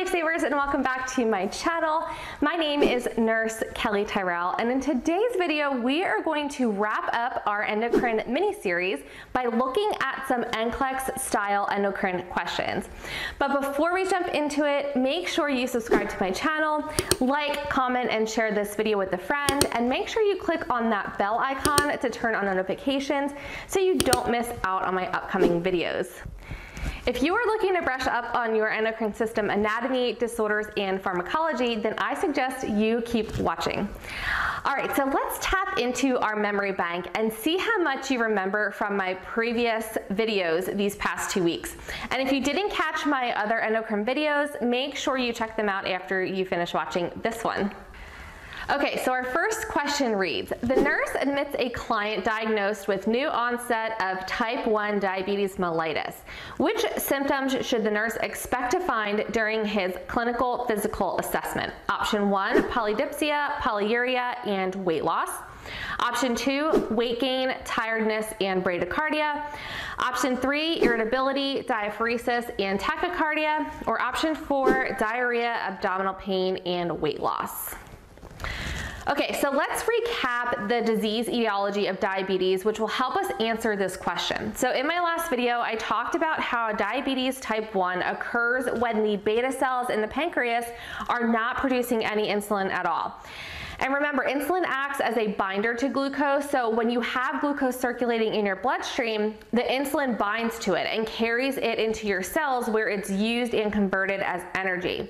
lifesavers, and welcome back to my channel. My name is Nurse Kelly Tyrrell, and in today's video, we are going to wrap up our endocrine mini-series by looking at some NCLEX-style endocrine questions. But before we jump into it, make sure you subscribe to my channel, like, comment, and share this video with a friend, and make sure you click on that bell icon to turn on notifications so you don't miss out on my upcoming videos. If you are looking to brush up on your endocrine system anatomy, disorders, and pharmacology, then I suggest you keep watching. All right, so let's tap into our memory bank and see how much you remember from my previous videos these past 2 weeks. And if you didn't catch my other endocrine videos, make sure you check them out after you finish watching this one. Okay, so our first question reads, the nurse admits a client diagnosed with new onset of type 1 diabetes mellitus. Which symptoms should the nurse expect to find during his clinical physical assessment? Option 1, polydipsia, polyuria, and weight loss. Option 2, weight gain, tiredness, and bradycardia. Option 3, irritability, diaphoresis, and tachycardia. Or option 4, diarrhea, abdominal pain, and weight loss. Okay, so let's recap the disease etiology of diabetes, which will help us answer this question. So in my last video, I talked about how diabetes type 1 occurs when the beta cells in the pancreas are not producing any insulin at all. And remember, insulin acts as a binder to glucose, so when you have glucose circulating in your bloodstream, the insulin binds to it and carries it into your cells where it's used and converted as energy.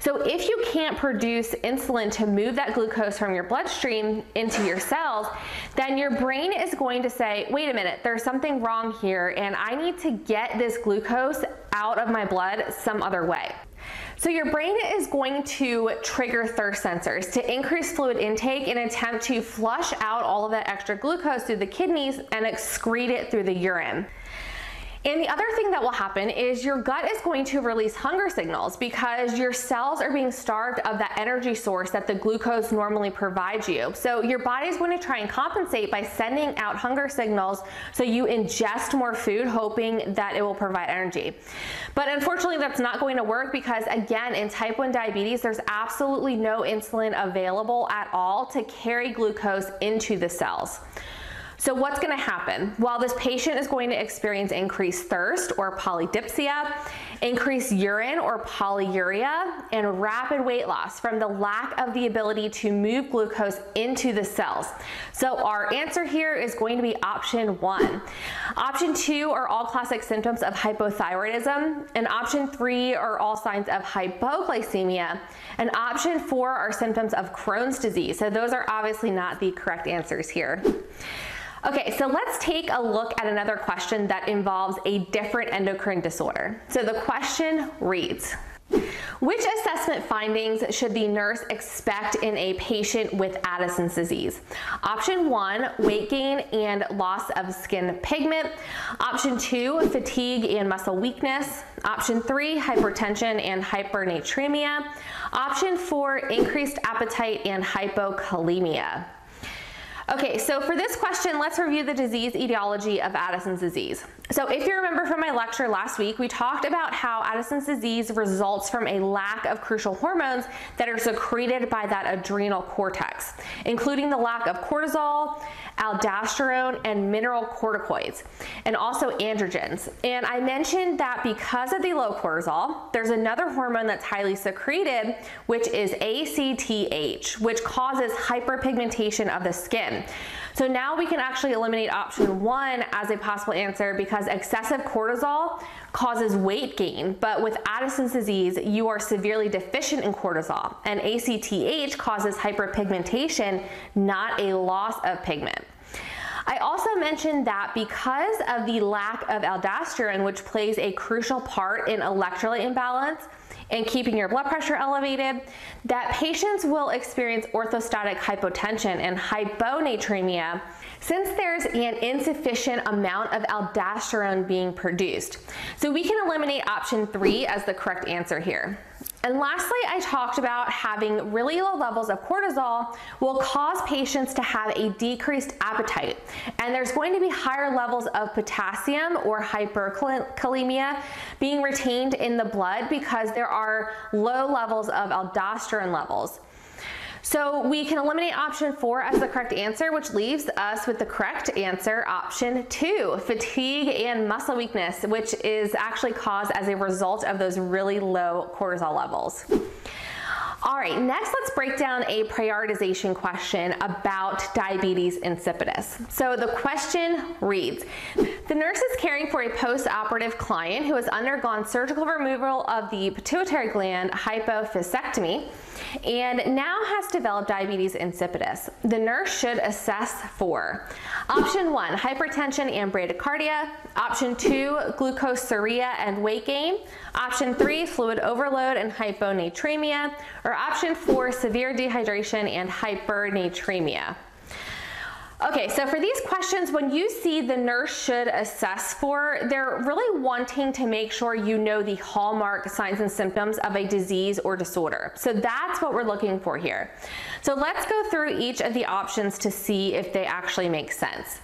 So if you can't produce insulin to move that glucose from your bloodstream into your cells, then your brain is going to say, wait a minute, there's something wrong here, and I need to get this glucose out of my blood some other way. So your brain is going to trigger thirst sensors to increase fluid intake and attempt to flush out all of that extra glucose through the kidneys and excrete it through the urine. And the other thing that will happen is your gut is going to release hunger signals because your cells are being starved of that energy source that the glucose normally provides you. So your body is going to try and compensate by sending out hunger signals so you ingest more food, hoping that it will provide energy. But unfortunately, that's not going to work because, again, in type 1 diabetes, there's absolutely no insulin available at all to carry glucose into the cells. So what's going to happen? Well, this patient is going to experience increased thirst or polydipsia, increased urine or polyuria, and rapid weight loss from the lack of the ability to move glucose into the cells. So our answer here is going to be option 1. Option 2 are all classic symptoms of hypothyroidism, and option 3 are all signs of hypoglycemia, and option 4 are symptoms of Crohn's disease. So those are obviously not the correct answers here. Okay, so let's take a look at another question that involves a different endocrine disorder. So the question reads, which assessment findings should the nurse expect in a patient with Addison's disease? Option 1, weight gain and loss of skin pigment. Option 2, fatigue and muscle weakness. Option 3, hypertension and hypernatremia. Option 4, increased appetite and hypokalemia. Okay, so for this question, let's review the disease etiology of Addison's disease. So if you remember from my lecture last week, we talked about how Addison's disease results from a lack of crucial hormones that are secreted by that adrenal cortex, including the lack of cortisol, aldosterone, and mineral corticoids, and also androgens. And I mentioned that because of the low cortisol, there's another hormone that's highly secreted, which is ACTH, which causes hyperpigmentation of the skin. So now we can actually eliminate option 1 as a possible answer because excessive cortisol causes weight gain, but with Addison's disease, you are severely deficient in cortisol, and ACTH causes hyperpigmentation, not a loss of pigment. I also mentioned that because of the lack of aldosterone, which plays a crucial part in electrolyte imbalance and keeping your blood pressure elevated, that patients will experience orthostatic hypotension and hyponatremia since there's an insufficient amount of aldosterone being produced. So we can eliminate option 3 as the correct answer here. And lastly, I talked about having really low levels of cortisol will cause patients to have a decreased appetite. And there's going to be higher levels of potassium or hyperkalemia being retained in the blood because there are low levels of aldosterone levels. So we can eliminate option 4 as the correct answer, which leaves us with the correct answer, option 2, fatigue and muscle weakness, which is actually caused as a result of those really low cortisol levels. All right, next let's break down a prioritization question about diabetes insipidus. So the question reads, the nurse is caring for a post-operative client who has undergone surgical removal of the pituitary gland hypophysectomy and now has developed diabetes insipidus. The nurse should assess for option 1, hypertension and bradycardia, option 2, glucosuria and weight gain, option 3, fluid overload and hyponatremia, or option 4, severe dehydration and hypernatremia. Okay, so for these questions, when you see the nurse should assess for, they're really wanting to make sure you know the hallmark signs and symptoms of a disease or disorder. So that's what we're looking for here. So let's go through each of the options to see if they actually make sense.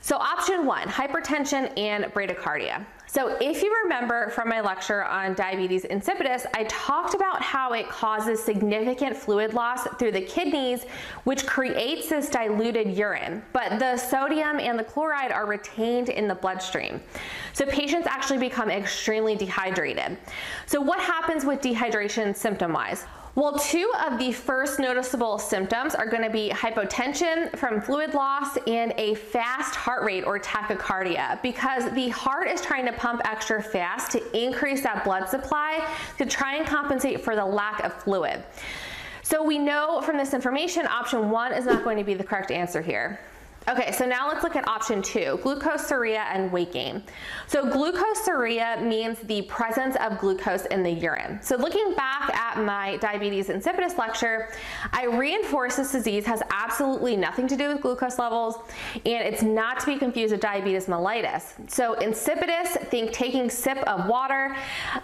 So option 1, hypertension and bradycardia. So if you remember from my lecture on diabetes insipidus, I talked about how it causes significant fluid loss through the kidneys, which creates this diluted urine, but the sodium and the chloride are retained in the bloodstream. So patients actually become extremely dehydrated. So what happens with dehydration symptom-wise? Well, 2 of the first noticeable symptoms are going to be hypotension from fluid loss and a fast heart rate or tachycardia, because the heart is trying to pump extra fast to increase that blood supply to try and compensate for the lack of fluid. So we know from this information, option 1 is not going to be the correct answer here. Okay, so now let's look at option 2, glucosuria and weight gain. So glucosuria means the presence of glucose in the urine. So looking back at my diabetes insipidus lecture, I reinforced this disease has absolutely nothing to do with glucose levels, and it's not to be confused with diabetes mellitus. So insipidus, think taking sip of water,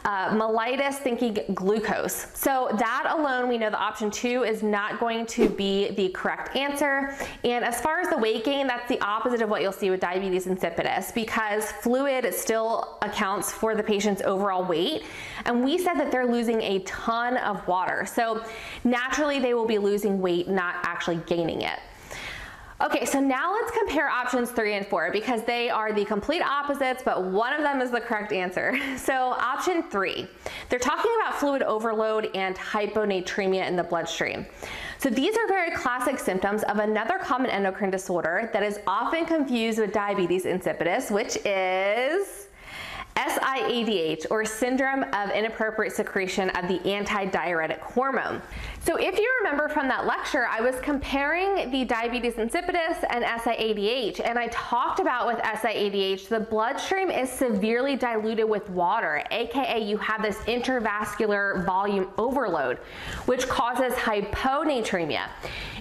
mellitus, thinking glucose. So that alone, we know the option 2 is not going to be the correct answer. And as far as the weight gain, that's the opposite of what you'll see with diabetes insipidus, because fluid still accounts for the patient's overall weight, and we said that they're losing a ton of water, so naturally they will be losing weight, not actually gaining it. Okay, so now let's compare options 3 and 4, because they are the complete opposites, but one of them is the correct answer. So option 3, they're talking about fluid overload and hyponatremia in the bloodstream. So these are very classic symptoms of another common endocrine disorder that is often confused with diabetes insipidus, which is SIADH, or syndrome of inappropriate secretion of the antidiuretic hormone. So if you remember from that lecture, I was comparing the diabetes insipidus and SIADH, and I talked about with SIADH, the bloodstream is severely diluted with water, aka you have this intravascular volume overload, which causes hyponatremia.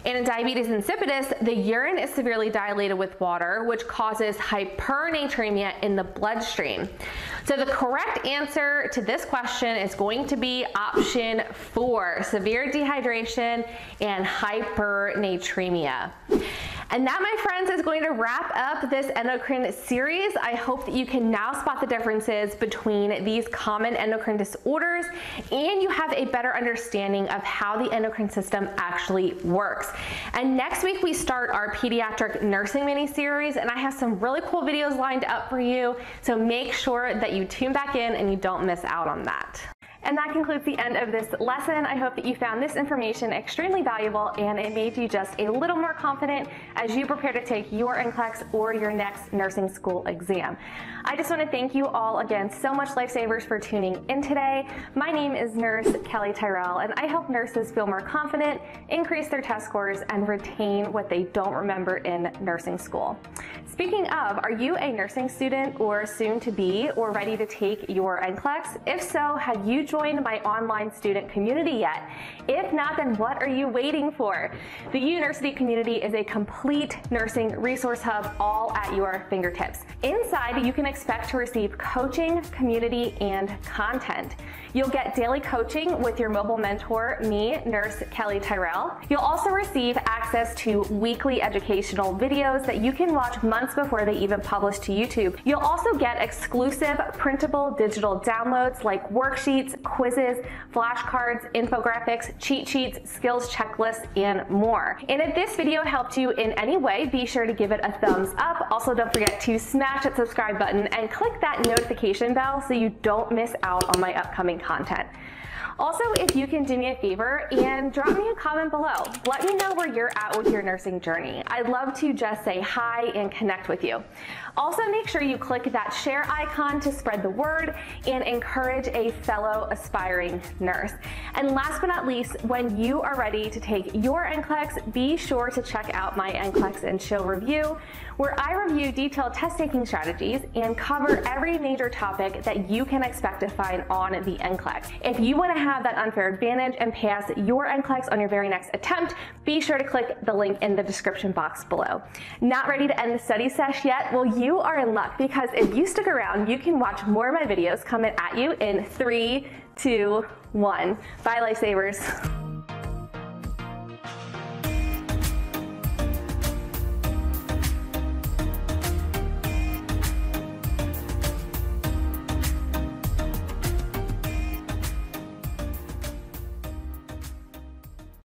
And in diabetes insipidus, the urine is severely dilated with water, which causes hypernatremia in the bloodstream. So the correct answer to this question is going to be option 4, severe dehydration and hypernatremia. And that, my friends, is going to wrap up this endocrine series. I hope that you can now spot the differences between these common endocrine disorders, and you have a better understanding of how the endocrine system actually works. And next week we start our pediatric nursing mini series, and I have some really cool videos lined up for you. So make sure that you tune back in and you don't miss out on that. And that concludes the end of this lesson. I hope that you found this information extremely valuable and it made you just a little more confident as you prepare to take your NCLEX or your next nursing school exam. I just want to thank you all again so much, Lifesavers, for tuning in today. My name is Nurse Kelly Tyrrell, and I help nurses feel more confident, increase their test scores, and retain what they don't remember in nursing school. Speaking of, are you a nursing student or soon to be or ready to take your NCLEX? If so, have you joined my online student community yet? If not, then what are you waiting for? The University community is a complete nursing resource hub all at your fingertips. Inside, you can expect to receive coaching, community, and content. You'll get daily coaching with your mobile mentor, me, Nurse Kelly Tyrrell. You'll also receive access to weekly educational videos that you can watch months before they even publish to YouTube. You'll also get exclusive printable digital downloads like worksheets, quizzes, flashcards, infographics, cheat sheets, skills checklists, and more. And if this video helped you in any way, be sure to give it a thumbs up. Also, don't forget to smash that subscribe button and click that notification bell so you don't miss out on my upcoming content. Also, if you can do me a favor and drop me a comment below, let me know where you're at with your nursing journey. I'd love to just say hi and connect with you. Also, make sure you click that share icon to spread the word and encourage a fellow aspiring nurse. And last but not least, when you are ready to take your NCLEX, be sure to check out my NCLEX and Chill review, where I review detailed test taking strategies and cover every major topic that you can expect to find on the NCLEX. If you want to have that unfair advantage and pass your NCLEX on your very next attempt, be sure to click the link in the description box below. Not ready to end the study sesh yet? Well, you are in luck, because if you stick around, you can watch more of my videos coming at you in 3, 2, 1. Bye, lifesavers.